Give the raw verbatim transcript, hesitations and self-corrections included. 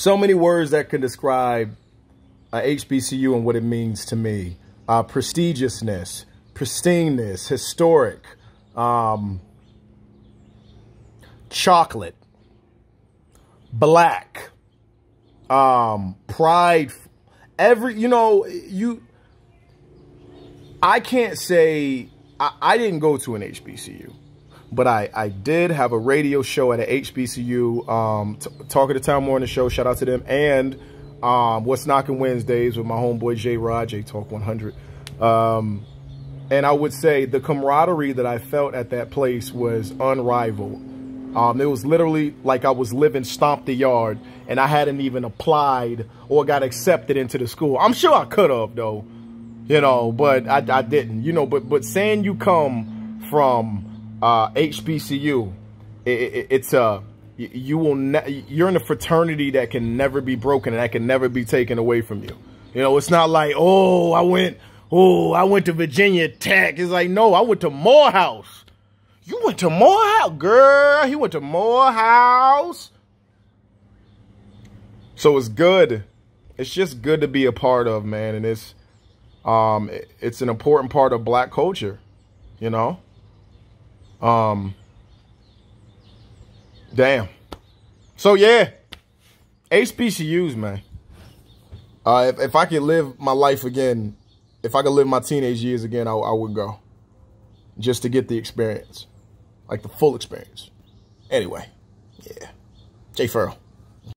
So many words that can describe uh, H B C U and what it means to me. Uh, prestigiousness, pristineness, historic, um, chocolate, black, um, pride. Every, you know, you, I can't say, I, I didn't go to an H B C U. But I, I did have a radio show at an H B C U, um, Talk of the Town Morning Show, shout out to them, and um, What's Knocking Wednesdays with my homeboy Jay Rod, Jay Talk One Hundred. Um, and I would say the camaraderie that I felt at that place was unrivaled. Um, it was literally like I was living Stomp the Yard, and I hadn't even applied or got accepted into the school. I'm sure I could have, though, you know, but I, I didn't, you know, but, but saying you come from Uh, H B C U, it, it, it's a you will ne you're in a fraternity that can never be broken and that can never be taken away from you. You know, it's not like, oh, I went, oh, I went to Virginia Tech. It's like, no, I went to Morehouse. You went to Morehouse, girl. He went to Morehouse. So it's good. It's just good to be a part of, man, and it's um, it, it's an important part of Black culture, you know. Um, damn. So yeah, H B C Us, man. Uh, if, if I could live my life again, if I could live my teenage years again, I, I would go just to get the experience, like the full experience. Anyway, yeah. Jay Pharoah.